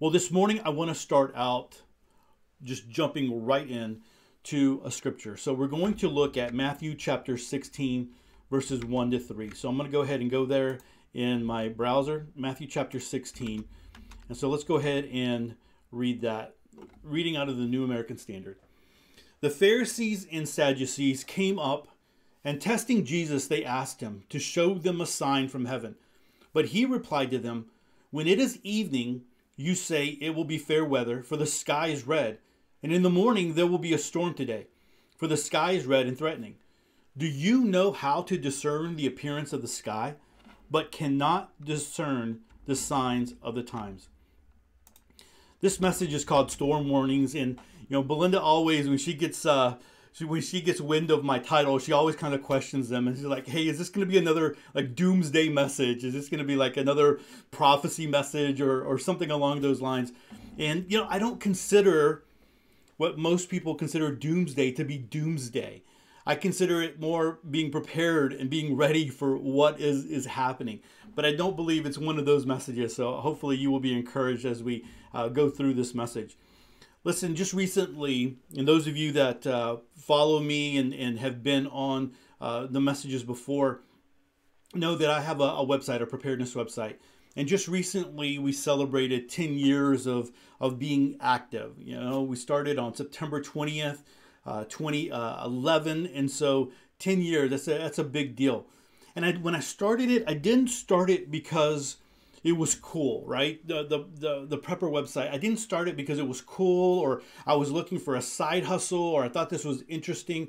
Well, this morning I want to start out just jumping right in to a scripture. So we're going to look at Matthew chapter 16, verses 1-3. So I'm going to go ahead and go there in my browser, Matthew chapter 16. And so let's go ahead and read that, reading out of the New American Standard. The Pharisees and Sadducees came up, and testing Jesus, they asked him to show them a sign from heaven. But he replied to them, "When it is evening, you say it will be fair weather, for the sky is red. And in the morning there will be a storm today, for the sky is red and threatening. Do you know how to discern the appearance of the sky, but cannot discern the signs of the times?" This message is called Storm Warnings, and you know Belinda always, when she gets wind of my title, she always kind of questions them, and she's like, "Hey, is this going to be another like doomsday message? Is this going to be like another prophecy message or something along those lines?" And you know, I don't consider what most people consider doomsday to be doomsday. I consider it more being prepared and being ready for what is happening. But I don't believe it's one of those messages. So hopefully you will be encouraged as we go through this message. Listen, just recently, and those of you that follow me and have been on the messages before, know that I have a website, a preparedness website. And just recently, we celebrated 10 years of being active. You know, we started on September 20th, 2011. And so 10 years, that's a big deal. And when I started it, I didn't start it because it was cool, right? The prepper website, I didn't start it because it was cool or I was looking for a side hustle or I thought this was interesting.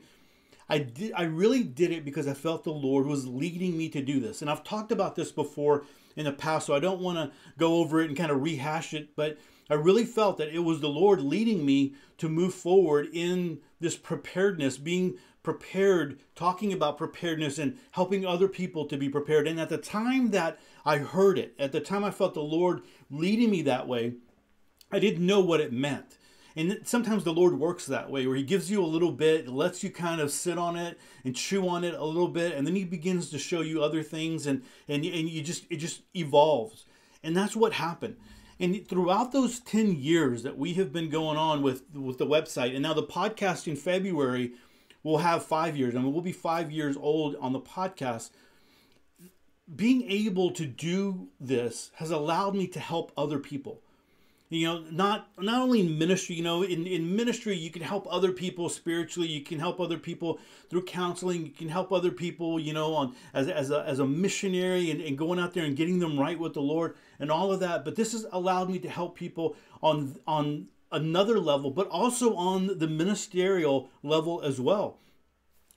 I really did it because I felt the Lord was leading me to do this. And I've talked about this before in the past, so I don't want to go over it and kind of rehash it, but I really felt that it was the Lord leading me to move forward in this preparedness, being prepared, talking about preparedness and helping other people to be prepared. And at the time that I heard it, at the time I felt the Lord leading me that way, I didn't know what it meant. And sometimes the Lord works that way, where he gives you a little bit, lets you kind of sit on it and chew on it a little bit. And then he begins to show you other things and it just evolves. And that's what happened. And throughout those 10 years that we have been going on with the website, and now the podcast in February will have 5 years. I mean, we'll be 5 years old on the podcast. Being able to do this has allowed me to help other people. You know, not only in ministry, you know, in ministry, you can help other people spiritually, you can help other people through counseling, you can help other people, you know, on as a missionary and going out there and getting them right with the Lord and all of that. But this has allowed me to help people on another level, but also on the ministerial level as well,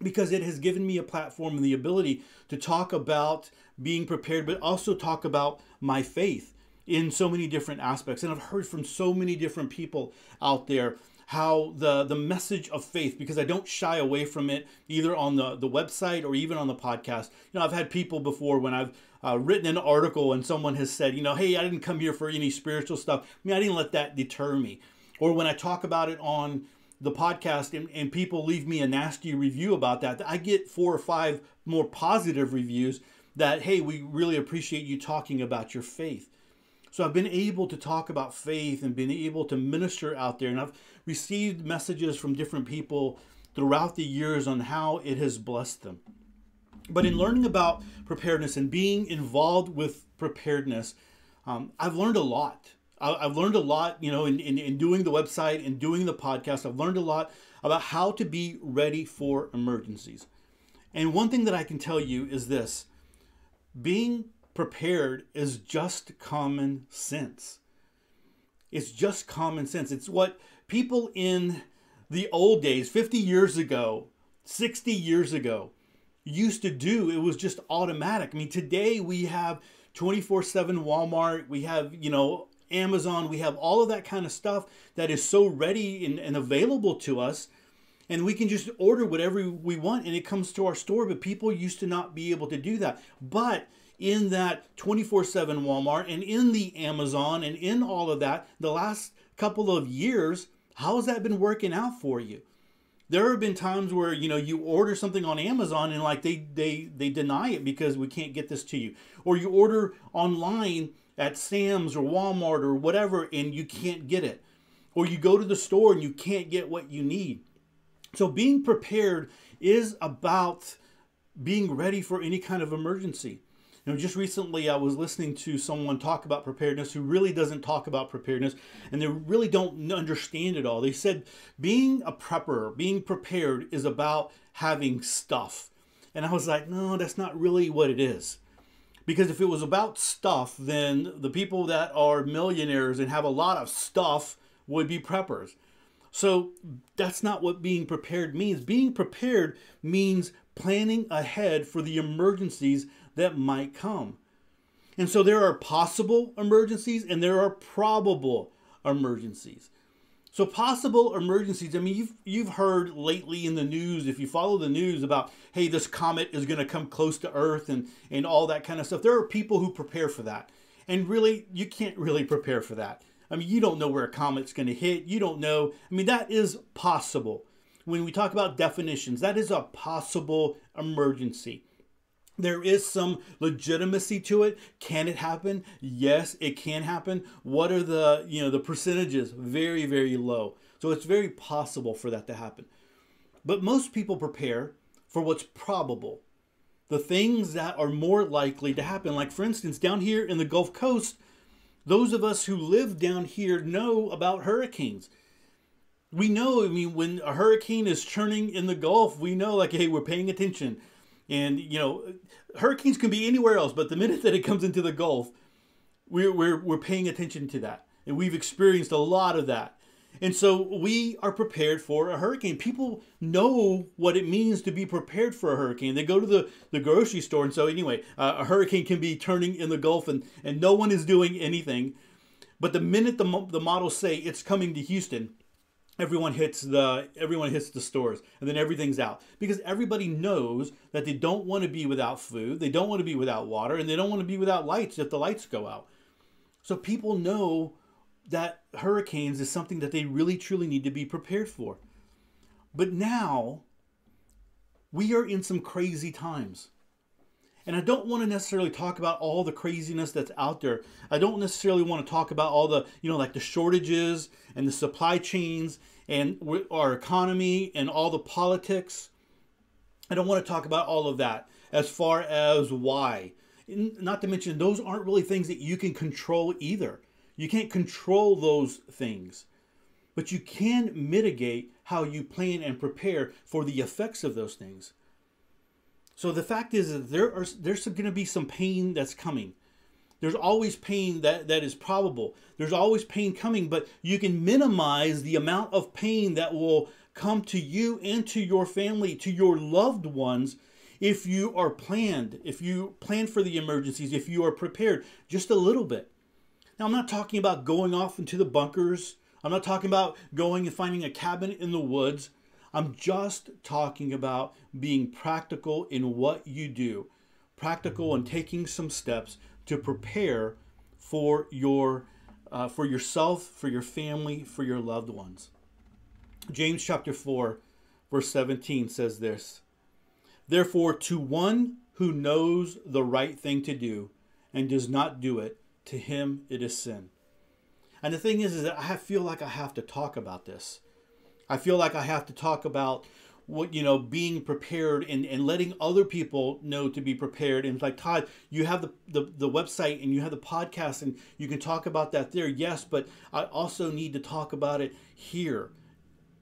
because it has given me a platform and the ability to talk about being prepared, but also talk about my faith in so many different aspects. And I've heard from so many different people out there how the message of faith, because I don't shy away from it either on the website or even on the podcast. You know, I've had people before when I've written an article and someone has said, you know, "Hey, I didn't come here for any spiritual stuff." I mean, I didn't let that deter me. Or when I talk about it on the podcast and people leave me a nasty review about that, I get 4 or 5 more positive reviews that, "Hey, we really appreciate you talking about your faith." So I've been able to talk about faith and been able to minister out there. And I've received messages from different people throughout the years on how it has blessed them. But in learning about preparedness and being involved with preparedness, I've learned a lot. I've learned a lot, you know, in doing the website and doing the podcast. I've learned a lot about how to be ready for emergencies. And one thing that I can tell you is this: being prepared is just common sense. It's just common sense. It's what people in the old days, 50 years ago, 60 years ago, used to do. It was just automatic. I mean, today we have 24/7 Walmart. We have, you know, Amazon. We have all of that kind of stuff that is so ready and available to us. And we can just order whatever we want and it comes to our store. But people used to not be able to do that. But in that 24/7 Walmart and in the Amazon and in all of that, the last couple of years, how has that been working out for you? There have been times where, you know, you order something on Amazon and like they deny it because we can't get this to you. Or you order online at Sam's or Walmart or whatever, and you can't get it. Or you go to the store and you can't get what you need. So being prepared is about being ready for any kind of emergency. You know, just recently I was listening to someone talk about preparedness who really doesn't talk about preparedness, and they really don't understand it all. They said being a prepper, being prepared, is about having stuff. And I was like, no, that's not really what it is. Because if it was about stuff, then the people that are millionaires and have a lot of stuff would be preppers. So that's not what being prepared means. Being prepared means planning ahead for the emergencies that might come. And so there are possible emergencies and there are probable emergencies. So possible emergencies, I mean, you've heard lately in the news, if you follow the news, about, hey, this comet is going to come close to Earth and all that kind of stuff. There are people who prepare for that. And really, you can't really prepare for that. I mean, you don't know where a comet's going to hit. You don't know. I mean, that is possible. When we talk about definitions, that is a possible emergency. There is some legitimacy to it. Can it happen? Yes, it can happen. What are the, you know, the percentages? Very, very low. So it's very possible for that to happen. But most people prepare for what's probable. The things that are more likely to happen. Like, for instance, down here in the Gulf Coast, those of us who live down here know about hurricanes. We know, I mean, when a hurricane is churning in the Gulf, we know, like, hey, we're paying attention. And, you know, hurricanes can be anywhere else, but the minute that it comes into the Gulf, we're paying attention to that. And we've experienced a lot of that. And so we are prepared for a hurricane. People know what it means to be prepared for a hurricane. They go to the grocery store. And so anyway, a hurricane can be turning in the Gulf and no one is doing anything. But the minute the models say it's coming to Houston, everyone hits the stores, and then everything's out, because everybody knows that they don't want to be without food, they don't want to be without water, and they don't want to be without lights if the lights go out. So people know that hurricanes is something that they really truly need to be prepared for. But now we are in some crazy times. And I don't want to necessarily talk about all the craziness that's out there. I don't necessarily want to talk about all the, you know, like the shortages and the supply chains and our economy and all the politics. I don't want to talk about all of that as far as why. Not to mention, those aren't really things that you can control either. You can't control those things. But you can mitigate how you plan and prepare for the effects of those things. So the fact is that there's going to be some pain that's coming. There's always pain that is probable. There's always pain coming, but you can minimize the amount of pain that will come to you and to your family, to your loved ones, if you are planned, if you plan for the emergencies, if you are prepared just a little bit. Now, I'm not talking about going off into the bunkers. I'm not talking about going and finding a cabin in the woods. I'm just talking about being practical in what you do, practical and taking some steps to prepare for your, for yourself, for your family, for your loved ones. James chapter 4, verse 17 says this: "Therefore, to one who knows the right thing to do and does not do it, to him it is sin." And the thing is that I feel like I have to talk about this. I feel like I have to talk about what, you know, being prepared and letting other people know to be prepared. And it's like, Todd, you have the website and you have the podcast and you can talk about that there. Yes, but I also need to talk about it here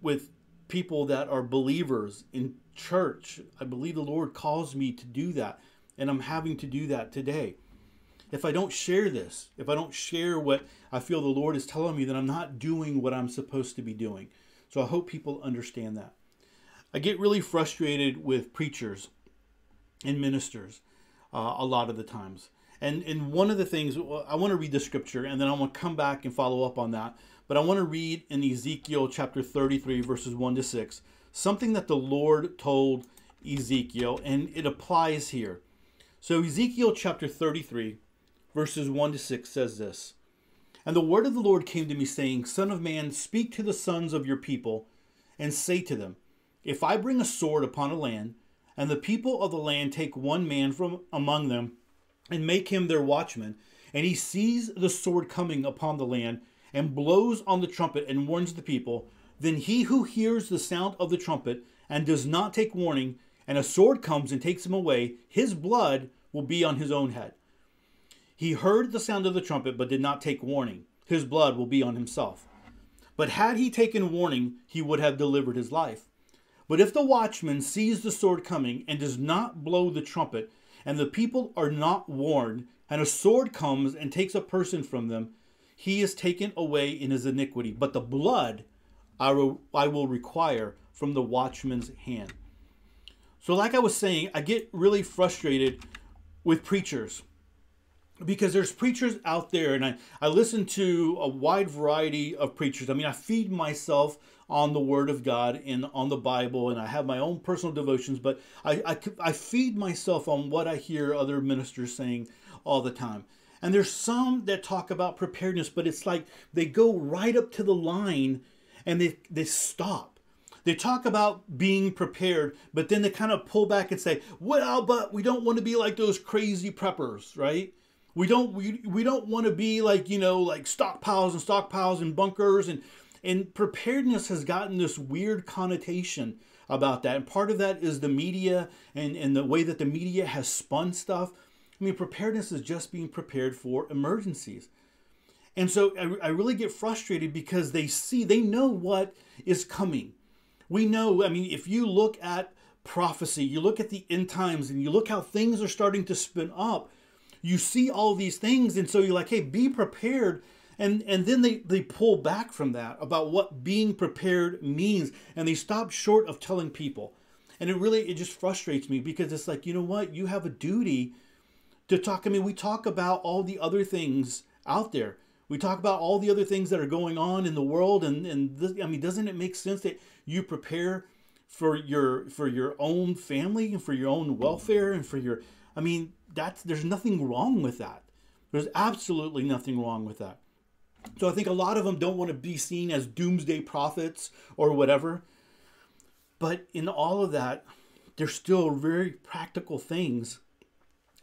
with people that are believers in church. I believe the Lord calls me to do that, and I'm having to do that today. If I don't share this, if I don't share what I feel the Lord is telling me, then I'm not doing what I'm supposed to be doing. So I hope people understand that. I get really frustrated with preachers and ministers a lot of the times. And one of the things, I want to read the scripture, and then I want to come back and follow up on that. But I want to read in Ezekiel chapter 33, verses 1-6, something that the Lord told Ezekiel, and it applies here. So Ezekiel chapter 33, verses 1-6 says this: "And the word of the Lord came to me, saying, Son of man, speak to the sons of your people, and say to them, If I bring a sword upon a land, and the people of the land take one man from among them, and make him their watchman, And he sees the sword coming upon the land and blows on the trumpet and warns the people. Then he who hears the sound of the trumpet and does not take warning, and a sword comes and takes him away, his blood will be on his own head. He heard the sound of the trumpet, but did not take warning. His blood will be on himself. But had he taken warning, he would have delivered his life. But if the watchman sees the sword coming and does not blow the trumpet, and the people are not warned, and a sword comes and takes a person from them, he is taken away in his iniquity. But the blood I will require from the watchman's hand. So like I was saying, I get really frustrated with preachers, because there's preachers out there, and I listen to a wide variety of preachers. I mean, I feed myself on the Word of God and on the Bible, and I have my own personal devotions, but I feed myself on what I hear other ministers saying all the time. And there's some that talk about preparedness, but it's like they go right up to the line and they stop. They talk about being prepared, but then they kind of pull back and say, well, but we don't want to be like those crazy preppers, right? We don't want to be like, you know, like stockpiles and bunkers, and preparedness has gotten this weird connotation about that. And part of that is the media and the way that the media has spun stuff. I mean, preparedness is just being prepared for emergencies. And so I really get frustrated because they know what is coming. We know, I mean, if you look at prophecy, you look at the end times, and you look how things are starting to spin up, you see all these things. And so you're like, hey, be prepared. And then they pull back from that about what being prepared means. And they stop short of telling people. And it just frustrates me, because it's like, you know what? You have a duty to talk. I mean, we talk about all the other things out there. We talk about all the other things that are going on in the world, I mean, doesn't it make sense that you prepare for your own family and for your own welfare and for your, I mean, there's nothing wrong with that. There's absolutely nothing wrong with that. So I think a lot of them don't want to be seen as doomsday prophets or whatever. But in all of that, there's still very practical things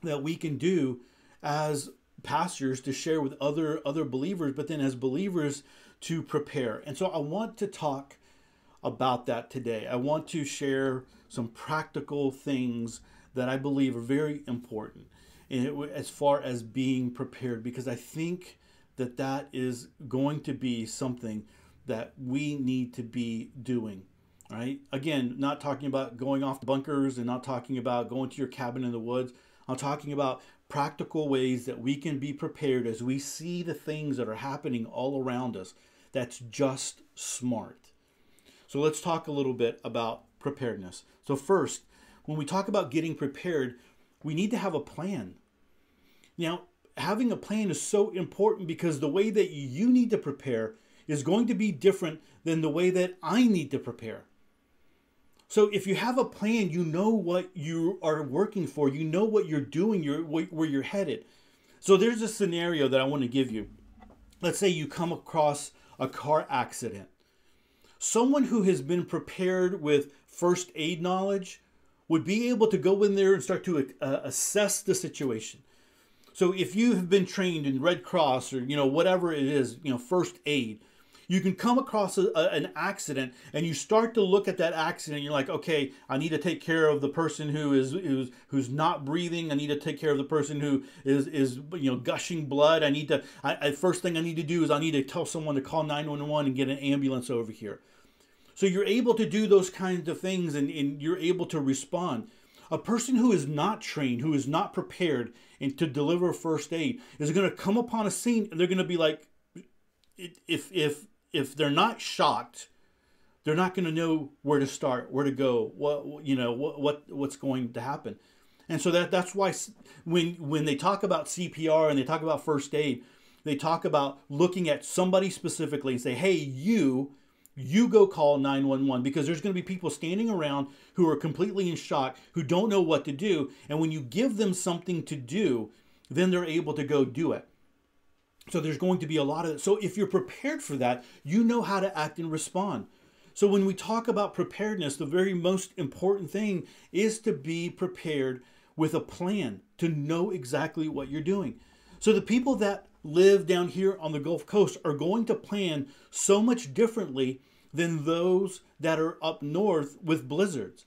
that we can do as pastors to share with other believers, but then as believers to prepare. And so I want to talk about that today. I want to share some practical things that I believe are very important as far as being prepared, because I think that is going to be something that we need to be doing. Right? Again, not talking about going off to bunkers and not talking about going to your cabin in the woods. I'm talking about practical ways that we can be prepared as we see the things that are happening all around us. That's just smart. So let's talk a little bit about preparedness. So first, when we talk about getting prepared, we need to have a plan. Now, having a plan is so important, because the way that you need to prepare is going to be different than the way that I need to prepare. So if you have a plan, you know what you are working for. You know what you're doing, where you're headed. So there's a scenario that I want to give you. Let's say you come across a car accident. Someone who has been prepared with first aid knowledge would be able to go in there and start to assess the situation. So if you have been trained in Red Cross or, you know, whatever it is, you know, first aid, you can come across an accident and you start to look at that accident. You're like, okay, I need to take care of the person who's not breathing. I need to take care of the person who is you know, gushing blood. First thing I need to do is I need to tell someone to call 911 and get an ambulance over here. So you're able to do those kinds of things and you're able to respond. A person who is not trained, who is not prepared and to deliver first aid is going to come upon a scene and they're going to be like, if they're not shocked, they're not going to know where to start, where to go, what's going to happen. And so that's why when they talk about CPR and they talk about first aid, they talk about looking at somebody specifically and say, hey, you go call 911, because there's going to be people standing around who are completely in shock, who don't know what to do. And when you give them something to do, then they're able to go do it. So there's going to be a lot of it. So if you're prepared for that, you know how to act and respond. So when we talk about preparedness, the very most important thing is to be prepared with a plan, to know exactly what you're doing. So the people that live down here on the Gulf Coast are going to plan so much differently than those that are up north with blizzards.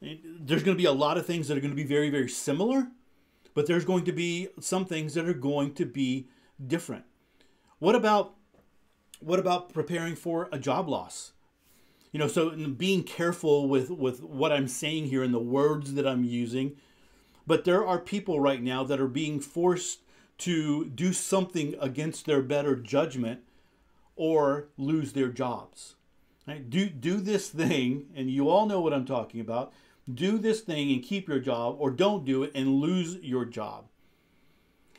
There's going to be a lot of things that are going to be very, very similar, but there's going to be some things that are going to be different. What about preparing for a job loss? You know, so being careful with what I'm saying here and the words that I'm using. But there are people right now that are being forced to do something against their better judgment or lose their jobs. Right? Do this thing, and you all know what I'm talking about. Do this thing and keep your job, or don't do it and lose your job.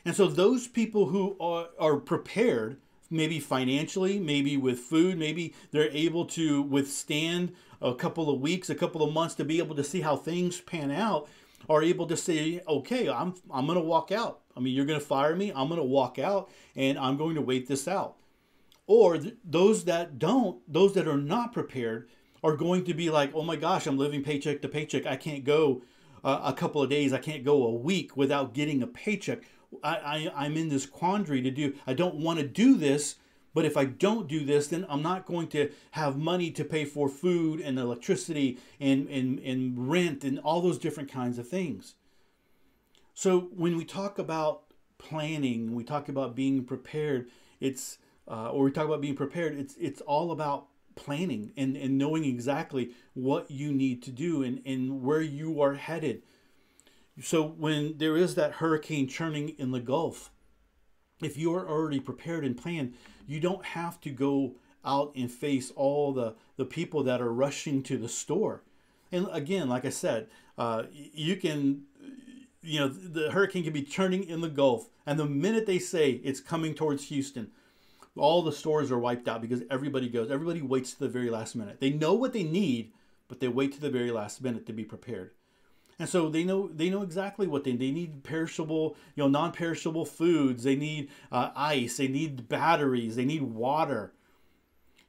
And so those people who are prepared, maybe financially, maybe with food, maybe they're able to withstand a couple of weeks, a couple of months to be able to see how things pan out, are able to say, okay, I'm going to walk out. I mean, you're going to fire me. I'm going to walk out, and I'm going to wait this out. Or those that don't, those that are not prepared are going to be like, oh my gosh, I'm living paycheck to paycheck. I can't go a couple of days. I can't go a week without getting a paycheck. I'm in this quandary to do. I don't want to do this, but if I don't do this, then I'm not going to have money to pay for food and electricity and rent and all those different kinds of things. So when we talk about planning, we talk about being prepared. It's it's all about planning and knowing exactly what you need to do and where you are headed. So when there is that hurricane churning in the Gulf, if you're already prepared and planned, you don't have to go out and face all the people that are rushing to the store. And again, like I said, you can, you know, the hurricane can be churning in the Gulf, and the minute they say it's coming towards Houston, all the stores are wiped out because everybody goes, everybody waits to the very last minute. They know what they need, but they wait to the very last minute to be prepared. And so they know exactly what they need. They need perishable, you know, non-perishable foods. They need ice. They need batteries. They need water.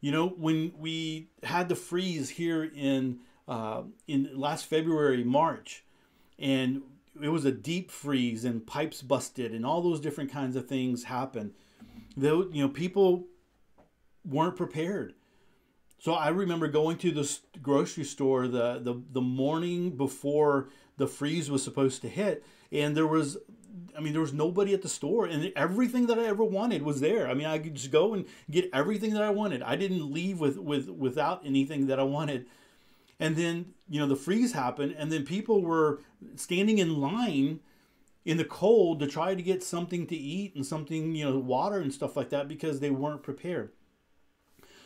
You know, when we had the freeze here in last February, March, and it was a deep freeze and pipes busted and all those different kinds of things happened. Though, you know, people weren't prepared. So I remember going to the grocery store the morning before the freeze was supposed to hit, and there was nobody at the store, and everything that I ever wanted was there. I mean, I could just go and get everything that I wanted. I didn't leave without anything that I wanted. And then, you know, the freeze happened, and then people were standing in line in the cold to try to get something to eat and something, you know, water and stuff like that, because they weren't prepared.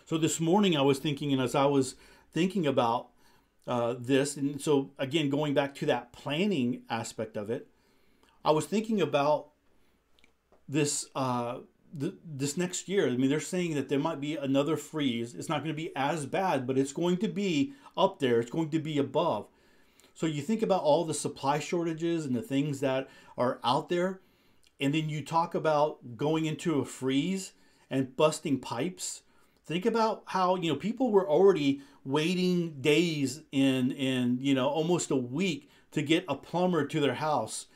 So this morning I was thinking, and as I was thinking about this, and so again, going back to that planning aspect of it, I was thinking about this, this next year. I mean, they're saying that there might be another freeze. It's not going to be as bad, but it's going to be up there. It's going to be above. So you think about all the supply shortages and the things that are out there, and then you talk about going into a freeze and busting pipes. Think about how, you know, people were already waiting days and you know, almost a week to get a plumber to their house.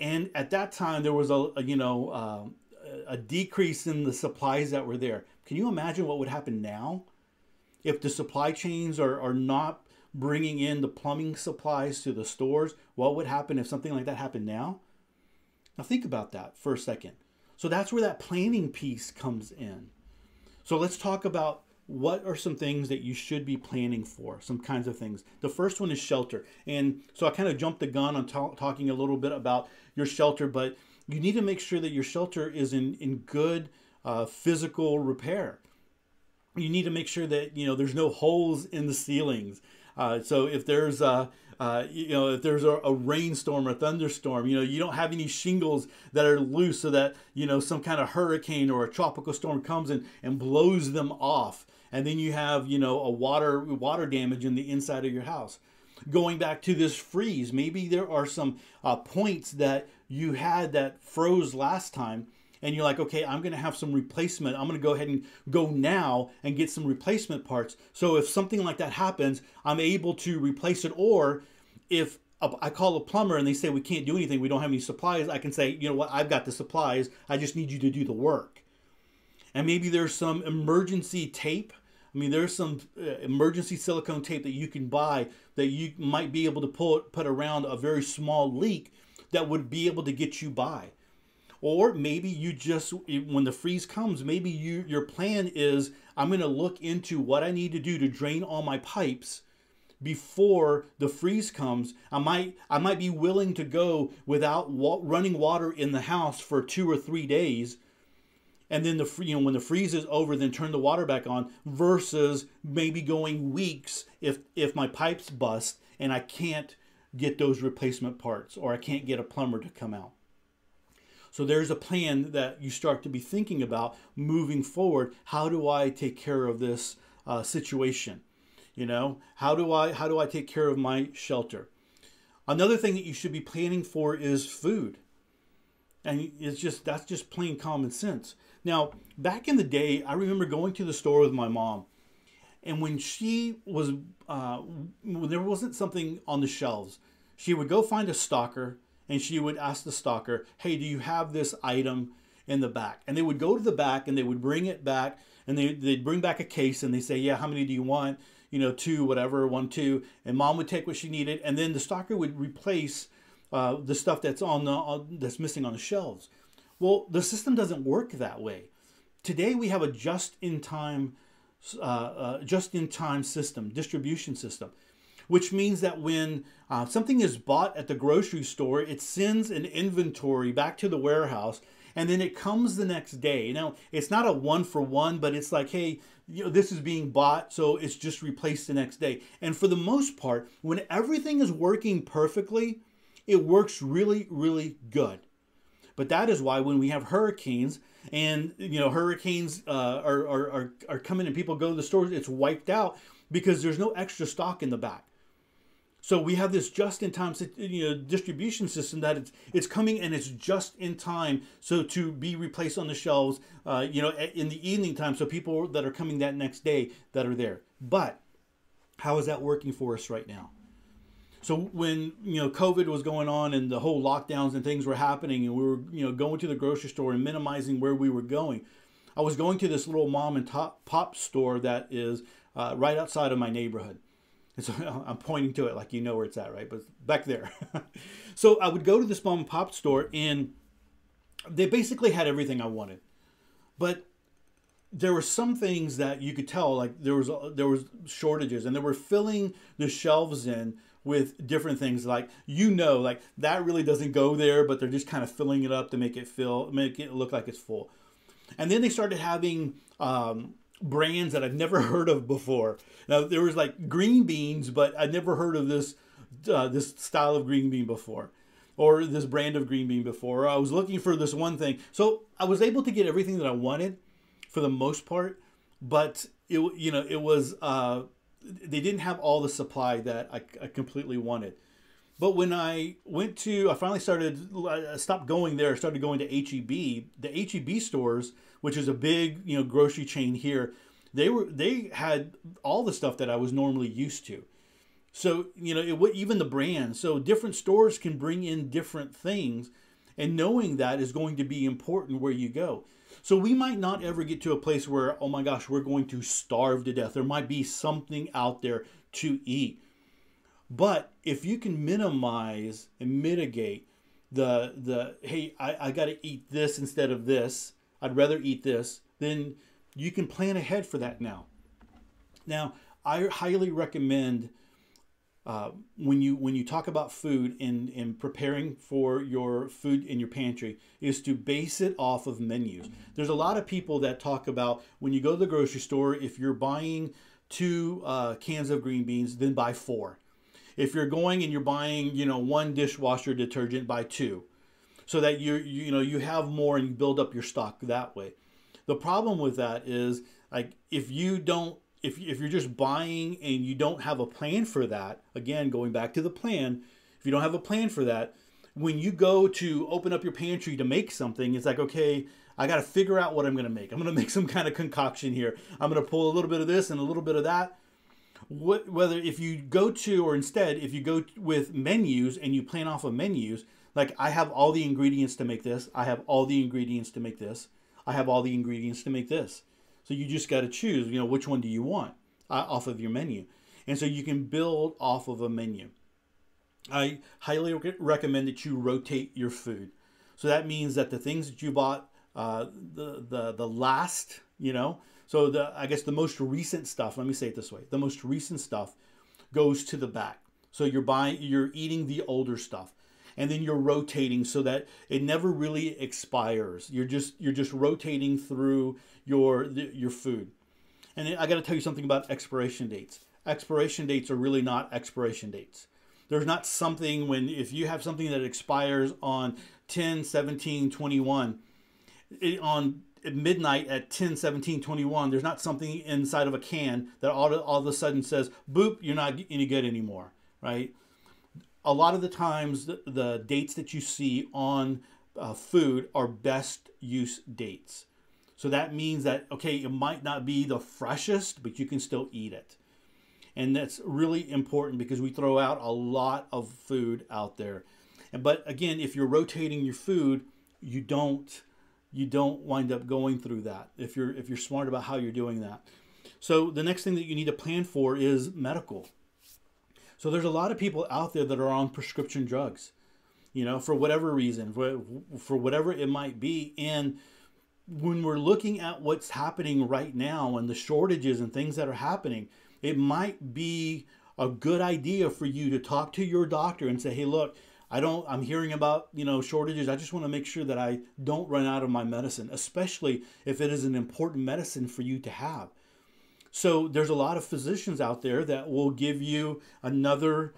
And at that time, there was a decrease in the supplies that were there. Can you imagine what would happen now if the supply chains are not bringing in the plumbing supplies to the stores? What would happen if something like that happened now? Now think about that for a second. So that's where that planning piece comes in. So let's talk about what are some things that you should be planning for, some kinds of things. The first one is shelter. And so I kind of jumped the gun on talking a little bit about your shelter, but you need to make sure that your shelter is in good physical repair. You need to make sure that, you know, there's no holes in the ceilings. So if there's a rainstorm or thunderstorm, you know, you don't have any shingles that are loose so that, you know, some kind of hurricane or a tropical storm comes in and blows them off. And then you have, you know, a water damage in the inside of your house. Going back to this freeze, maybe there are some points that you had that froze last time, and you're like, okay, I'm going to have some replacement. I'm going to go ahead and go now and get some replacement parts. So if something like that happens, I'm able to replace it. Or if I call a plumber and they say, we can't do anything. We don't have any supplies. I can say, you know what? I've got the supplies. I just need you to do the work. And maybe there's some emergency tape. I mean, there's some emergency silicone tape that you can buy that you might be able to put around a very small leak that would be able to get you by. Or maybe you just, when the freeze comes, maybe your plan is, I'm going to look into what I need to do to drain all my pipes before the freeze comes. I might be willing to go without running water in the house for 2 or 3 days. And then when the freeze is over, then turn the water back on, versus maybe going weeks if my pipes bust and I can't get those replacement parts, or I can't get a plumber to come out. So there's a plan that you start to be thinking about moving forward. How do I take care of this situation? You know, how do I take care of my shelter? Another thing that you should be planning for is food. And that's just plain common sense. Now, back in the day, I remember going to the store with my mom, and when she was, when there wasn't something on the shelves, she would go find a stocker, and she would ask the stocker, "Hey, do you have this item in the back?" And they would go to the back, and they would bring it back, and they'd bring back a case, and they say, "Yeah, how many do you want? You know, 2, whatever, 1, 2." And mom would take what she needed, and then the stocker would replace the stuff that's that's missing on the shelves. Well, the system doesn't work that way. Today we have a just-in-time system, distribution system, which means that when something is bought at the grocery store, it sends an inventory back to the warehouse, and then it comes the next day. Now, it's not a one-for-one, but it's like, hey, you know, this is being bought, so it's just replaced the next day. And for the most part, when everything is working perfectly, it works really, really good. But that is why when we have hurricanes, and you know, hurricanes are coming and people go to the stores, it's wiped out because there's no extra stock in the back. So we have this just-in-time, you know, distribution system that it's coming and it's just in time, so to be replaced on the shelves, you know, in the evening time, so people that are coming that next day that are there. But how is that working for us right now? So when, you know, COVID was going on and the whole lockdowns and things were happening, and we were, you know, going to the grocery store and minimizing where we were going, I was going to this little mom and pop store that is right outside of my neighborhood. And so I'm pointing to it like you know where it's at, right? But it's back there. So I would go to this mom and pop store, and they basically had everything I wanted. But there were some things that you could tell, like there was shortages, and they were filling the shelves in with different things, like, you know, like that really doesn't go there, but they're just kind of filling it up to make it look like it's full. And then they started having brands that I've never heard of before. Now, there was like green beans, but I'd never heard of this style of green bean before, or this brand of green bean before. I was looking for this one thing, so I was able to get everything that I wanted for the most part, but it, you know, it was they didn't have all the supply that I completely wanted. But when I stopped going there, started going to HEB, the HEB stores, which is a big, you know, grocery chain here, they had all the stuff that I was normally used to. So, you know, even the brands, so different stores can bring in different things, and knowing that is going to be important where you go. So we might not ever get to a place where, oh my gosh, we're going to starve to death. There might be something out there to eat. But if you can minimize and mitigate the hey, I got to eat this instead of this, I'd rather eat this, then you can plan ahead for that now. Now, I highly recommend when you talk about food and preparing for your food in your pantry, is to base it off of menus. There's a lot of people that talk about, when you go to the grocery store, if you're buying 2 cans of green beans, then buy 4. If you're going and you're buying, you know, 1 dishwasher detergent, buy 2, so that you have more and you build up your stock that way. The problem with that is, like, if you're just buying and you don't have a plan for that, again, going back to the plan, if you don't have a plan for that, when you go to open up your pantry to make something, it's like, okay, I got to figure out what I'm going to make. I'm going to make some kind of concoction here. I'm going to pull a little bit of this and a little bit of that. whether if you go to, or instead, if you go with menus and you plan off of menus, like I have all the ingredients to make this. I have all the ingredients to make this. I have all the ingredients to make this. So you just got to choose, you know, which one do you want off of your menu. And so you can build off of a menu. I highly recommend that you rotate your food. So that means that the things that you bought, the last, you know, so the, I guess the most recent stuff, let me say it this way, the most recent stuff goes to the back. So you're buying, you're eating the older stuff, and then you're rotating so that it never really expires. You're just rotating through your food. And I got to tell you something about expiration dates. Expiration dates are really not expiration dates. There's not something when, if you have something that expires on 10/17/21, on midnight at 10/17/21, there's not something inside of a can that all of a sudden says, boop, you're not any good anymore, right? A lot of the times, the dates that you see on food are best use dates. So that means that, okay, it might not be the freshest, but you can still eat it. And that's really important because we throw out a lot of food out there. But again, if you're rotating your food, you don't wind up going through that if you're smart about how you're doing that. So the next thing that you need to plan for is medical. So there's a lot of people out there that are on prescription drugs, you know, for whatever reason, for whatever it might be. And when we're looking at what's happening right now and the shortages and things that are happening, it might be a good idea for you to talk to your doctor and say, hey, look, I'm hearing about, you know, shortages. I just want to make sure that I don't run out of my medicine, especially if it is an important medicine for you to have. So there's a lot of physicians out there that will give you another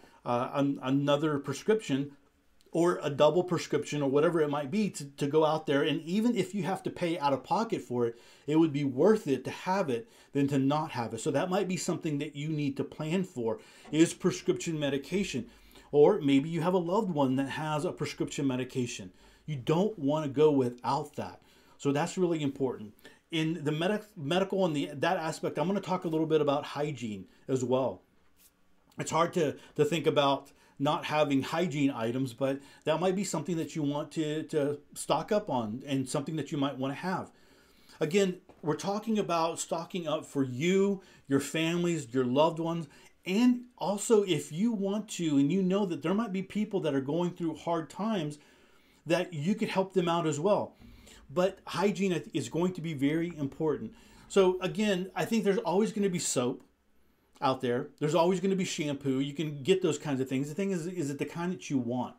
prescription or a double prescription or whatever it might be to go out there. And even if you have to pay out of pocket for it, it would be worth it to have it than to not have it. So that might be something that you need to plan for, is prescription medication. Or maybe you have a loved one that has a prescription medication. You don't want to go without that. So that's really important. In the medical and that aspect, I'm going to talk a little bit about hygiene as well. It's hard to think about not having hygiene items, but that might be something that you want to stock up on and something that you might want to have. Again, we're talking about stocking up for you, your families, your loved ones. And also, if you want to, and you know that there might be people that are going through hard times, that you could help them out as well. But hygiene is going to be very important. So again, I think there's always going to be soap out there. There's always going to be shampoo. You can get those kinds of things. The thing is it the kind that you want,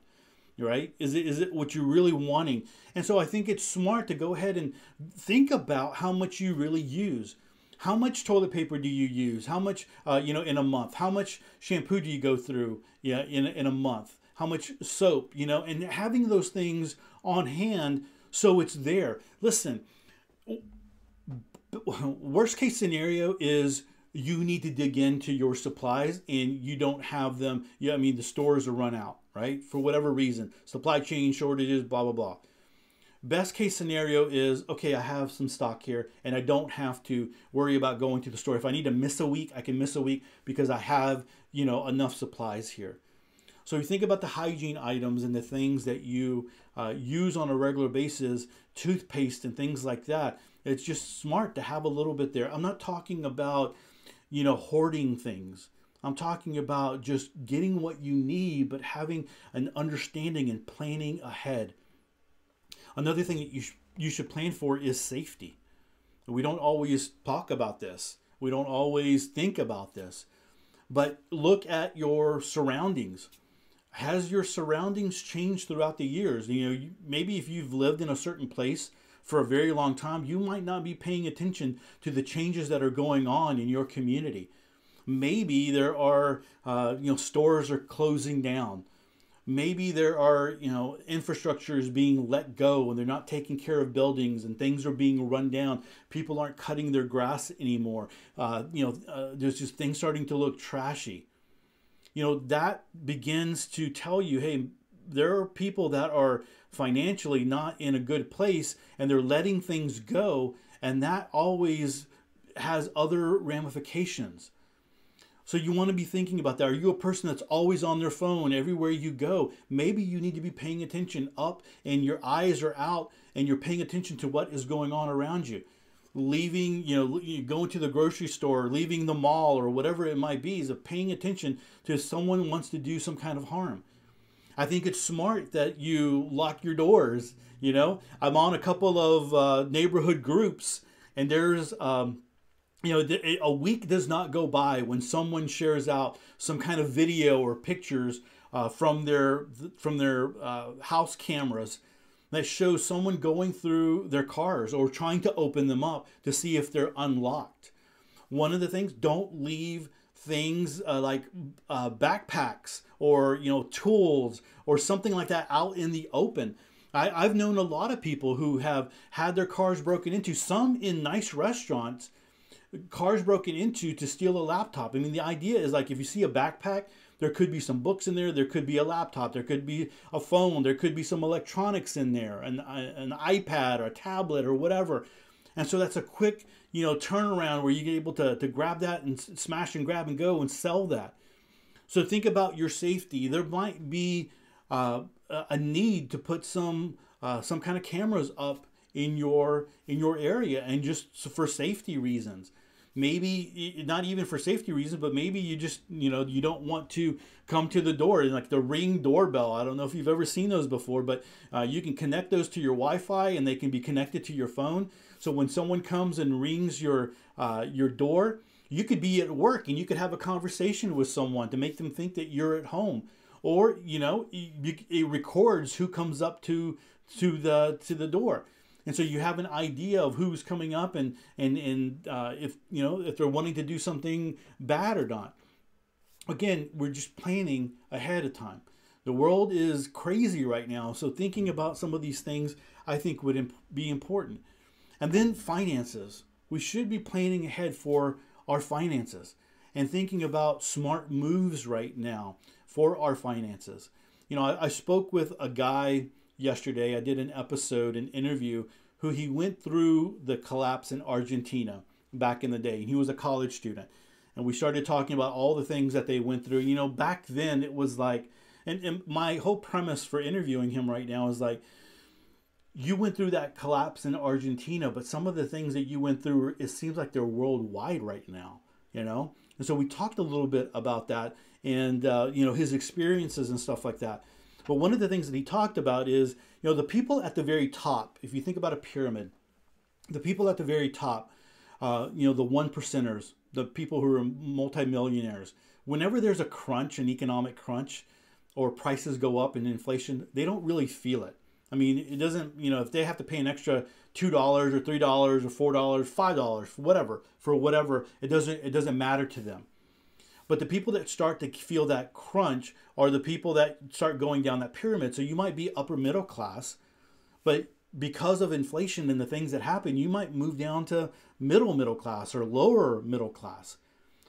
right? Is it what you're really wanting? And so I think it's smart to go ahead and think about how much you really use. How much toilet paper do you use? How much, you know, in a month? How much shampoo do you go through in a month? How much soap, you know? And having those things on hand so it's there. Listen, worst case scenario is you need to dig into your supplies and you don't have them. Yeah, I mean, the stores are run out, right? For whatever reason, supply chain shortages, blah, blah, blah. Best case scenario is, okay, I have some stock here and I don't have to worry about going to the store. If I need to miss a week, I can miss a week because I have, you know, enough supplies here. So you think about the hygiene items and the things that you use on a regular basis, toothpaste and things like that. It's just smart to have a little bit there. I'm not talking about, you know, hoarding things. I'm talking about just getting what you need, but having an understanding and planning ahead. Another thing that you should plan for is safety. We don't always talk about this. We don't always think about this. But look at your surroundings. Has your surroundings changed throughout the years? You know, maybe if you've lived in a certain place for a very long time, you might not be paying attention to the changes that are going on in your community. Maybe there are, you know, stores are closing down. Maybe there are, you know, infrastructures being let go and they're not taking care of buildings and things are being run down. People aren't cutting their grass anymore. You know, there's just things starting to look trashy. You know, that begins to tell you, hey, there are people that are financially not in a good place and they're letting things go. And that always has other ramifications. So you want to be thinking about that. Are you a person that's always on their phone everywhere you go? Maybe you need to be paying attention up and your eyes are out and you're paying attention to what is going on around you. Leaving, you know, going to the grocery store, leaving the mall or whatever it might be, is of paying attention to if someone wants to do some kind of harm. I think it's smart that you lock your doors. You know, I'm on a couple of neighborhood groups, and there's, you know, a week does not go by when someone shares out some kind of video or pictures from their house cameras that shows someone going through their cars or trying to open them up to see if they're unlocked. One of the things, don't leave things like backpacks or, you know, tools or something like that out in the open. I've known a lot of people who have had their cars broken into, some in nice restaurants, cars broken into to steal a laptop. I mean, the idea is like if you see a backpack, there could be some books in there, there could be a laptop, there could be a phone, there could be some electronics in there, an iPad or a tablet or whatever. And so that's a quick, you know, turnaround where you're able to grab that and smash and grab and go and sell that. So think about your safety. There might be a need to put some kind of cameras up in your area, and just for safety reasons. Maybe not even for safety reasons, but maybe you just, you know, you don't want to come to the door, like the Ring doorbell. I don't know if you've ever seen those before, but you can connect those to your Wi-Fi and they can be connected to your phone. So when someone comes and rings your door, you could be at work and you could have a conversation with someone to make them think that you're at home. Or, you know, it records who comes up to the door. And so you have an idea of who's coming up and if, you know, if they're wanting to do something bad or not. Again, we're just planning ahead of time. The world is crazy right now, so thinking about some of these things I think would be important. And then finances. We should be planning ahead for our finances and thinking about smart moves right now for our finances. You know, I spoke with a guy yesterday. I did an interview, who he went through the collapse in Argentina back in the day. And he was a college student. And we started talking about all the things that they went through. You know, back then it was like, and my whole premise for interviewing him right now is like, you went through that collapse in Argentina, but some of the things that you went through, it seems like they're worldwide right now, you know? And so we talked a little bit about that and, you know, his experiences and stuff like that. But one of the things that he talked about is, you know, the people at the very top, if you think about a pyramid, the people at the very top, you know, the one percenters, the people who are multimillionaires, whenever there's a crunch, an economic crunch, or prices go up and inflation, they don't really feel it. I mean, it doesn't, you know, if they have to pay an extra $2 or $3 or $4, $5, for whatever, it doesn't matter to them. But the people that start to feel that crunch are the people that start going down that pyramid. So you might be upper middle class, but because of inflation and the things that happen, you might move down to middle class or lower middle class.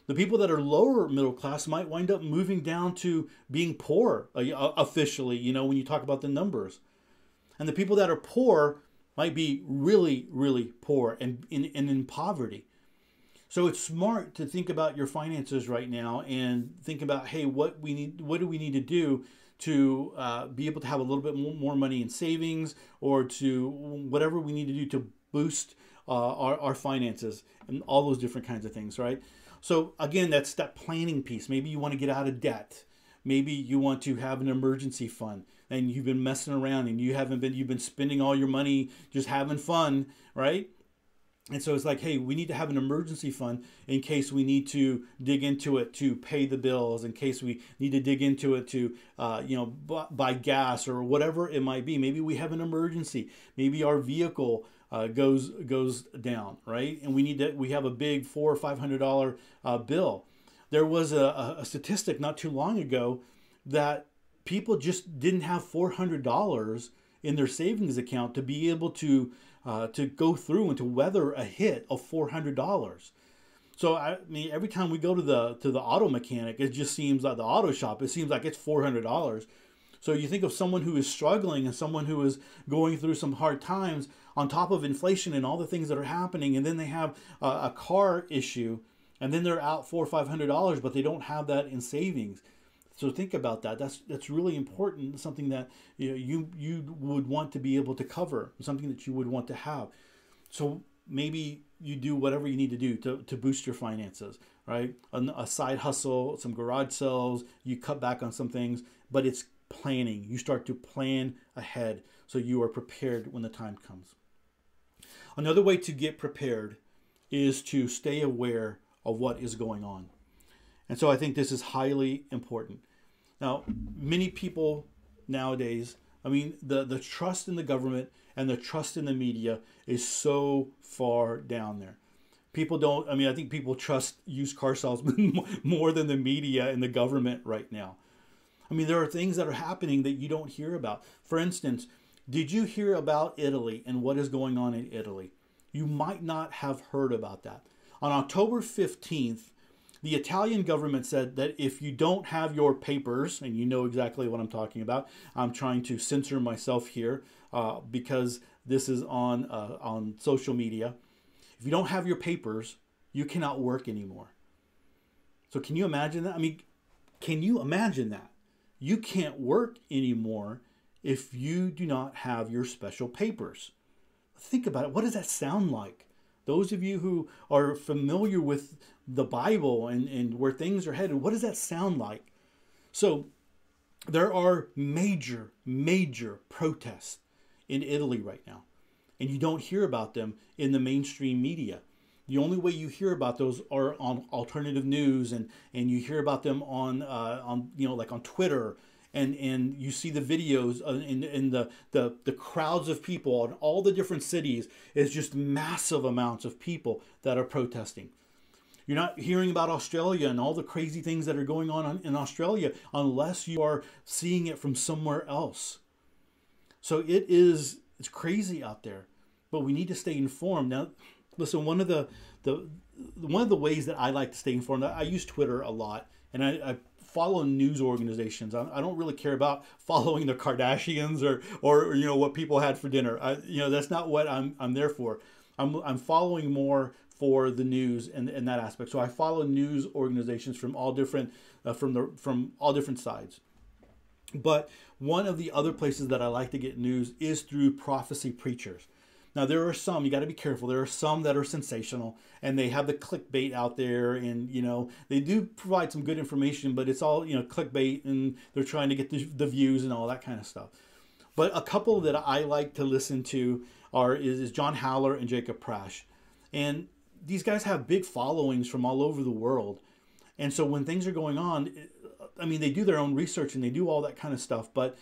The people that are lower middle class might wind up moving down to being poor officially, you know, when you talk about the numbers. And the people that are poor might be really, really poor and in poverty. So it's smart to think about your finances right now and think about, hey, what do we need to do to be able to have a little bit more money in savings, or to whatever we need to do to boost our finances and all those different kinds of things, right? So again, that's that planning piece. Maybe you want to get out of debt. Maybe you want to have an emergency fund and you've been messing around and you've been spending all your money just having fun, right? And so it's like, hey, we need to have an emergency fund in case we need to dig into it to pay the bills, in case we need to dig into it to, you know, buy gas or whatever it might be. Maybe we have an emergency. Maybe our vehicle goes down, right? And we have a big $400 or $500 bill. There was a statistic not too long ago that people just didn't have $400 in their savings account to be able to go through and to weather a hit of $400. So I mean, every time we go to the auto mechanic, it just seems like the auto shop, it seems like it's $400. So you think of someone who is struggling and someone who is going through some hard times on top of inflation and all the things that are happening, and then they have a car issue And then they're out $400 or $500, but they don't have that in savings. So think about that. That's really important. Something that you would want to be able to cover. Something that you would want to have. So maybe you do whatever you need to do to boost your finances, right? A side hustle, some garage sales. You cut back on some things, but it's planning. You start to plan ahead so you are prepared when the time comes. Another way to get prepared is to stay aware of what is going on. And so I think this is highly important. Now, many people nowadays, I mean, the trust in the government and the trust in the media is so far down there. People don't, I mean, I think people trust used car salesmen more than the media and the government right now. I mean, there are things that are happening that you don't hear about. For instance, did you hear about Italy and what is going on in Italy? You might not have heard about that. On October 15th, the Italian government said that if you don't have your papers, and you know exactly what I'm talking about, I'm trying to censor myself here because this is on social media. If you don't have your papers, you cannot work anymore. So can you imagine that? I mean, can you imagine that? You can't work anymore if you do not have your special papers. Think about it. What does that sound like? Those of you who are familiar with the Bible and where things are headed, what does that sound like? So there are major, major protests in Italy right now. And you don't hear about them in the mainstream media. The only way you hear about those are on alternative news, and you hear about them on like on Twitter, and you see the videos in the crowds of people in all the different cities. It's just massive amounts of people that are protesting. You're not hearing about Australia and all the crazy things that are going on in Australia unless you are seeing it from somewhere else. So it's crazy out there, but we need to stay informed. Now, listen, one of the ways that I like to stay informed, I use Twitter a lot, and I follow news organizations. I don't really care about following the Kardashians or what people had for dinner. That's not what I'm there for. I'm following more for the news and that aspect. So I follow news organizations from all different from all different sides. But one of the other places that I like to get news is through prophecy preachers. Now, there are some, you got to be careful. There are some that are sensational and they have the clickbait out there, and, they do provide some good information, but it's all, clickbait, and they're trying to get the views and all that kind of stuff. But a couple that I like to listen to is John Haller and Jacob Prasch. And these guys have big followings from all over the world. And so when things are going on, I mean, they do their own research and they do all that kind of stuff, but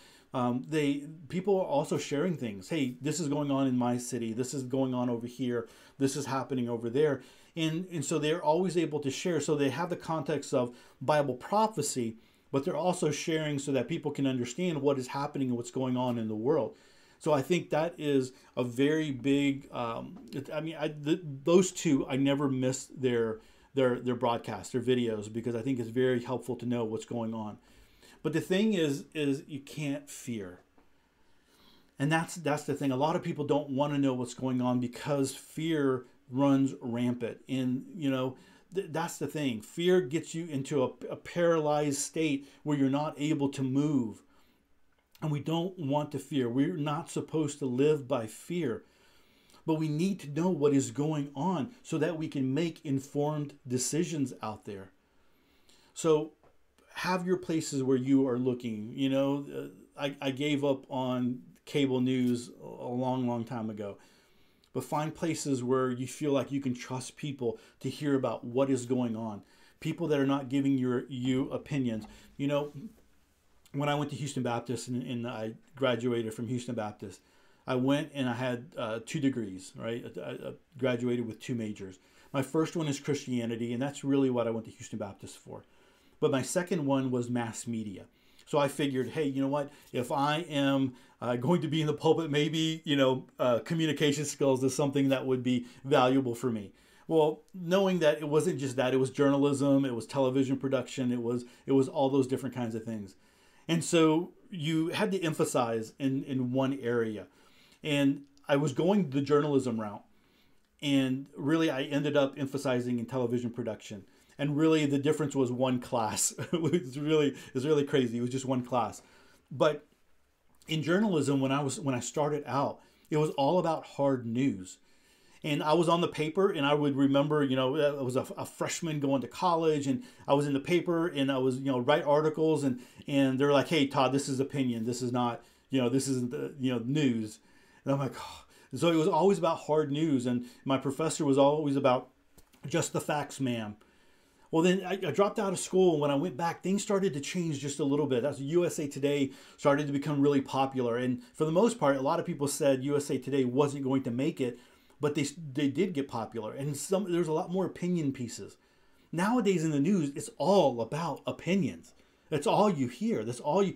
people are also sharing things. Hey, this is going on in my city. This is going on over here. This is happening over there. And so they're always able to share. So they have the context of Bible prophecy, but they're also sharing so that people can understand what is happening and what's going on in the world. So I think that is a very big, those two, I never miss their broadcasts, their videos, because I think it's very helpful to know what's going on. But the thing is you can't fear. And that's the thing. A lot of people don't want to know what's going on because fear runs rampant. And, that's the thing. Fear gets you into a paralyzed state where you're not able to move. And we don't want to fear. We're not supposed to live by fear. But we need to know what is going on so that we can make informed decisions out there. So have your places where you are looking. I gave up on cable news a long, long time ago. But find places where you feel like you can trust people to hear about what is going on. People that are not giving you opinions. When I went to Houston Baptist and I graduated from Houston Baptist, I went and I had 2 degrees, right? I graduated with 2 majors. My first one is Christianity, and that's really what I went to Houston Baptist for. But my second one was mass media. So I figured, hey, you know what? If I am going to be in the pulpit, maybe, communication skills is something that would be valuable for me. Well, knowing that it wasn't just that, it was journalism, it was television production, it was all those different kinds of things. And so you had to emphasize in one area. And I was going the journalism route. And really, I ended up emphasizing in television production. And really, the difference was one class. It was really crazy. It was just one class. But in journalism, when I started out, it was all about hard news. And I was on the paper, and I would remember, you know, I was a freshman going to college, and I was in the paper, and I was, you know, write articles, and they're like, hey, Todd, this is opinion. This is not, you know, this isn't, you know, news. And I'm like, oh. So it was always about hard news, and my professor was always about just the facts, ma'am. Well, then I dropped out of school, and when I went back, things started to change just a little bit. That's USA Today started to become really popular. And for the most part, a lot of people said USA Today wasn't going to make it, but they did get popular. And there's a lot more opinion pieces. Nowadays in the news, it's all about opinions. That's all you hear. That's all you,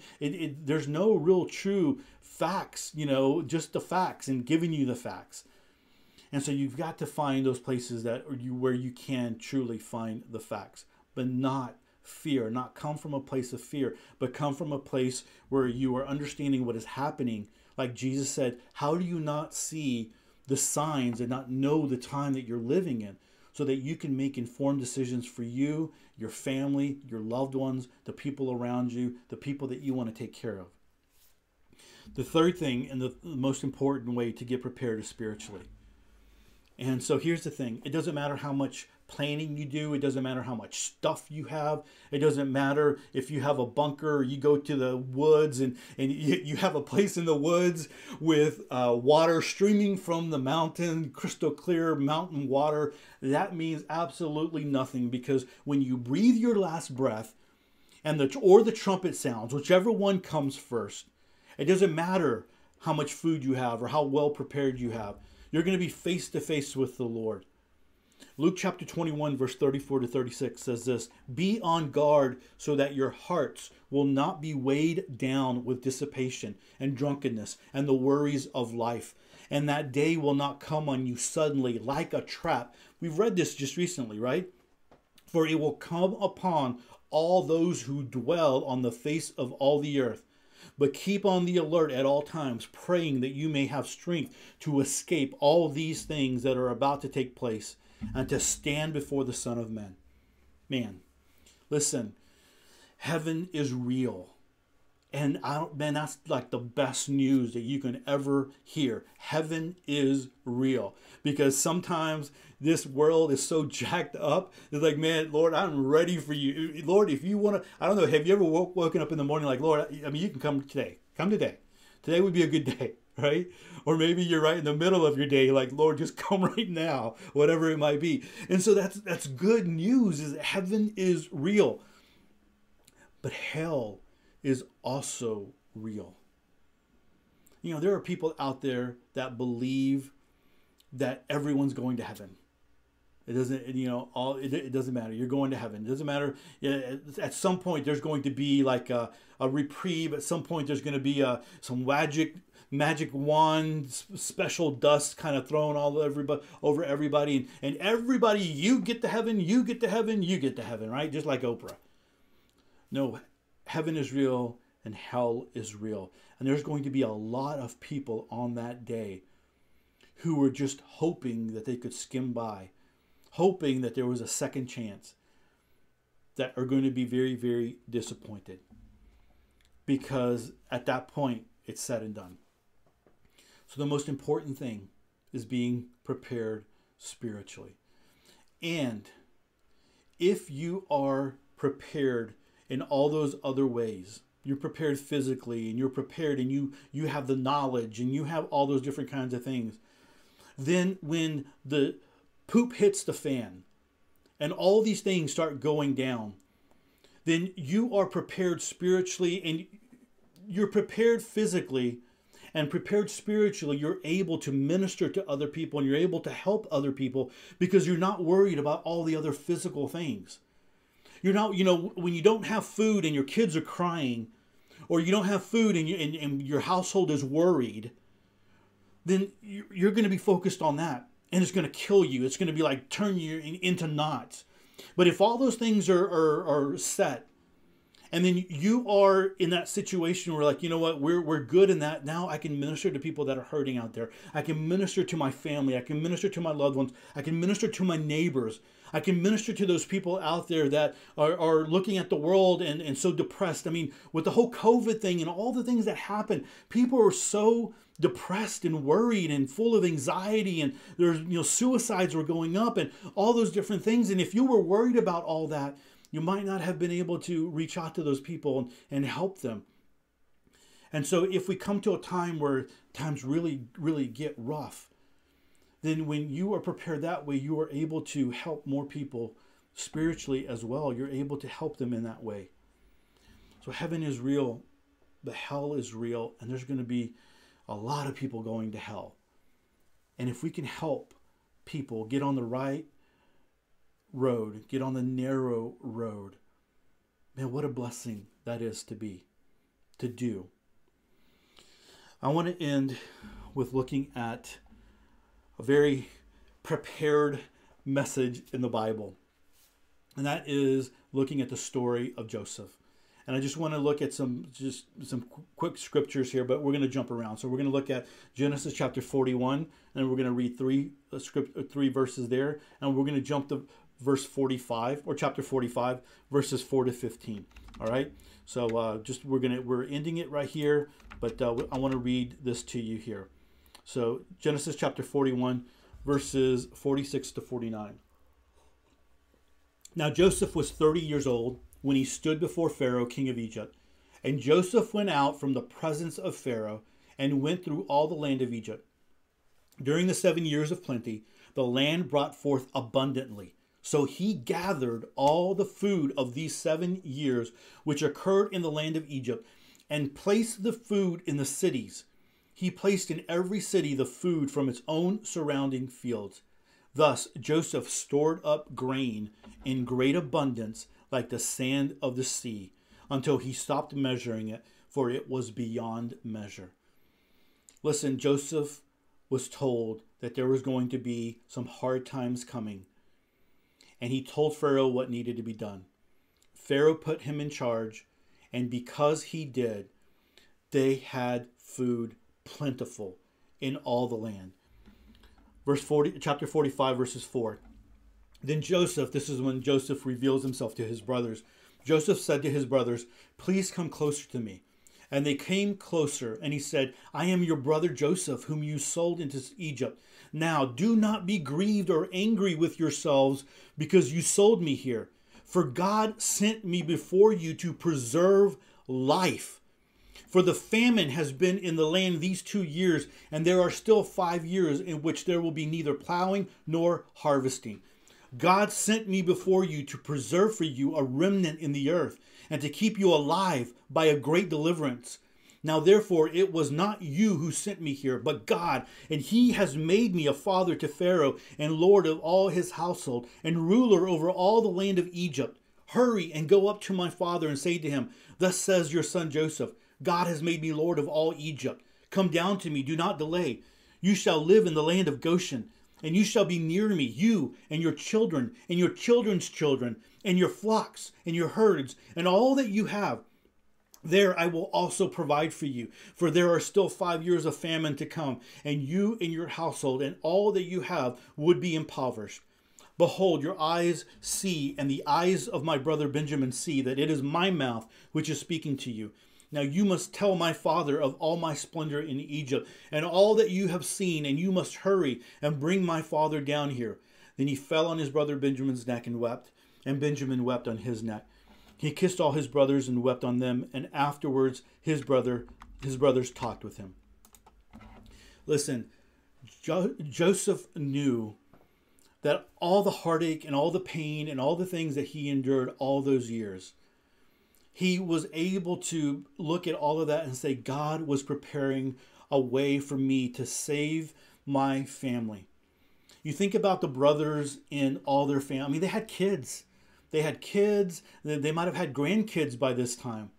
there's no real true facts, you know, just the facts and giving you the facts. And so you've got to find those places where you can truly find the facts, but not fear, not come from a place of fear, but come from a place where you are understanding what is happening. Like Jesus said, how do you not see the signs and not know the time that you're living in, so that you can make informed decisions for you, your family, your loved ones, the people around you, the people that you want to take care of? The third thing, and the most important way to get prepared, is spiritually. And so here's the thing. It doesn't matter how much planning you do. It doesn't matter how much stuff you have. It doesn't matter if you have a bunker or you go to the woods and you have a place in the woods with water streaming from the mountain, crystal clear mountain water. That means absolutely nothing, because when you breathe your last breath or the trumpet sounds, whichever one comes first, it doesn't matter how much food you have or how well prepared you have. You're going to be face to face with the Lord. Luke chapter 21, verse 34 to 36 says this: be on guard so that your hearts will not be weighed down with dissipation and drunkenness and the worries of life. And that day will not come on you suddenly like a trap. We've read this just recently, right? For it will come upon all those who dwell on the face of all the earth. But keep on the alert at all times, praying that you may have strength to escape all these things that are about to take place and to stand before the Son of Man. Man, listen, heaven is real. And man, that's like the best news that you can ever hear. Heaven is real. Because sometimes this world is so jacked up. It's like, man, Lord, I'm ready for you. Lord, if you want to, I don't know, have you ever woken up in the morning like, Lord, I mean, you can come today. Come today. Today would be a good day, right? Or maybe you're right in the middle of your day, like, Lord, just come right now, whatever it might be. And so that's good news, is that heaven is real. But hell is also real. You know, there are people out there that believe that everyone's going to heaven. It doesn't, you know, it doesn't matter. You're going to heaven. It doesn't matter. At some point, there's going to be like a reprieve. At some point, there's going to be some magic wand, special dust kind of thrown all over everybody, and everybody, you get to heaven, you get to heaven, you get to heaven, right? Just like Oprah. No. Heaven is real and hell is real. And there's going to be a lot of people on that day who were just hoping that they could skim by, hoping that there was a second chance, that are going to be very, very disappointed. Because at that point, it's said and done. So the most important thing is being prepared spiritually. And if you are prepared in all those other ways, you're prepared physically, and you're prepared, and you have the knowledge, and you have all those different kinds of things, then when the poop hits the fan and all these things start going down, then you are prepared spiritually, and you're prepared physically and prepared spiritually. You're able to minister to other people, and you're able to help other people, because you're not worried about all the other physical things. You're not, you know, when you don't have food and your kids are crying, or you don't have food and your household is worried, then you're going to be focused on that, and it's going to kill you. It's going to be like turn you into knots. But if all those things are set, And then you are in that situation where, like, you know what, we're good in that. Now I can minister to people that are hurting out there. I can minister to my family. I can minister to my loved ones. I can minister to my neighbors. I can minister to those people out there that are looking at the world and so depressed. I mean, with the whole COVID thing and all the things that happened, people are so depressed and worried and full of anxiety, and there's, you know, suicides were going up and all those different things. And if you were worried about all that, you might not have been able to reach out to those people and help them. And so if we come to a time where times really, really get rough, then when you are prepared that way, you are able to help more people spiritually as well. You're able to help them in that way. So heaven is real, but hell is real, and there's going to be a lot of people going to hell. And if we can help people get on the right road, get on the narrow road, man, what a blessing that is to be, to do. I want to end with looking at a very prepared message in the Bible, and that is looking at the story of Joseph. And I just want to look at some quick scriptures here, but we're going to jump around. So we're going to look at Genesis chapter 41, and we're going to read three verses there, and we're going to jump to verse 45, or chapter 45, verses 4 to 15. All right. So we're ending it right here, but I want to read this to you here. So Genesis chapter 41, verses 46 to 49. Now Joseph was 30 years old when he stood before Pharaoh, king of Egypt. And Joseph went out from the presence of Pharaoh and went through all the land of Egypt. During the 7 years of plenty, the land brought forth abundantly. So he gathered all the food of these 7 years, which occurred in the land of Egypt, and placed the food in the cities. He placed in every city the food from its own surrounding fields. Thus Joseph stored up grain in great abundance, like the sand of the sea, until he stopped measuring it, for it was beyond measure. Listen, Joseph was told that there was going to be some hard times coming, and he told Pharaoh what needed to be done. Pharaoh put him in charge, and because he did, they had food plentiful in all the land. Chapter 45, verses 4. Then Joseph, this is when Joseph reveals himself to his brothers. Joseph said to his brothers, "Please come closer to me." And they came closer, and he said, "I am your brother Joseph, whom you sold into Egypt. Now do not be grieved or angry with yourselves because you sold me here. For God sent me before you to preserve life. For the famine has been in the land these 2 years, and there are still 5 years in which there will be neither plowing nor harvesting. God sent me before you to preserve for you a remnant in the earth, and to keep you alive by a great deliverance. Now therefore it was not you who sent me here, but God, and he has made me a father to Pharaoh, and lord of all his household, and ruler over all the land of Egypt. Hurry and go up to my father and say to him, thus says your son Joseph, God has made me lord of all Egypt. Come down to me, do not delay. You shall live in the land of Goshen, and you shall be near me, you and your children's children, and your flocks and your herds, and all that you have. There I will also provide for you, for there are still 5 years of famine to come, and you and your household and all that you have would be impoverished. Behold, your eyes see, and the eyes of my brother Benjamin see, that it is my mouth which is speaking to you. Now you must tell my father of all my splendor in Egypt and all that you have seen, and you must hurry and bring my father down here." Then he fell on his brother Benjamin's neck and wept, and Benjamin wept on his neck. He kissed all his brothers and wept on them, and afterwards his brothers talked with him. Listen, Joseph knew that all the heartache and all the pain and all the things that he endured all those years, he was able to look at all of that and say, God was preparing a way for me to save my family. You think about the brothers in all their family. They had kids. They had kids. They might have had grandkids by this time.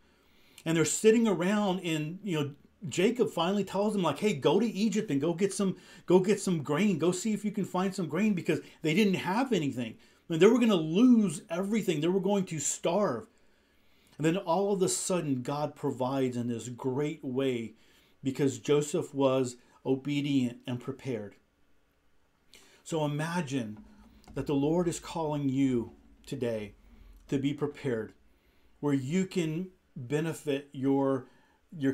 And they're sitting around, and you know, Jacob finally tells them, like, hey, go to Egypt and go get some grain. Go see if you can find some grain, because they didn't have anything. I mean, they were going to lose everything. They were going to starve. And then all of a sudden, God provides in this great way because Joseph was obedient and prepared. So imagine that the Lord is calling you today to be prepared, where you can benefit your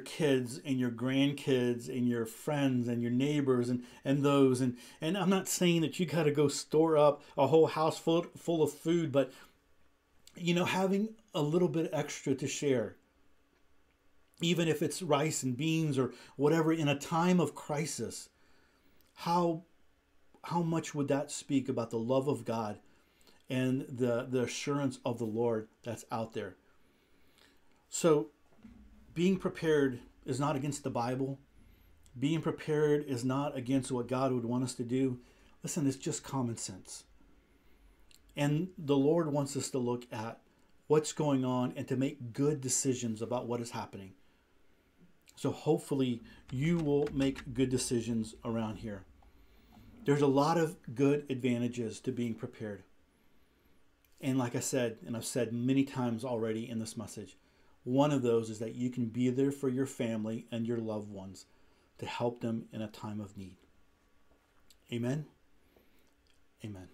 kids and your grandkids and your friends and your neighbors and those and I'm not saying that you got to go store up a whole house full of food, but you know, having a little bit extra to share, even if it's rice and beans or whatever, in a time of crisis, how much would that speak about the love of God and the assurance of the Lord that's out there? So being prepared is not against the Bible. Being prepared is not against what God would want us to do. Listen, it's just common sense. And the Lord wants us to look at what's going on and to make good decisions about what is happening. So hopefully you will make good decisions around here. There's a lot of good advantages to being prepared. And like I said, and I've said many times already in this message, one of those is that you can be there for your family and your loved ones to help them in a time of need. Amen. Amen.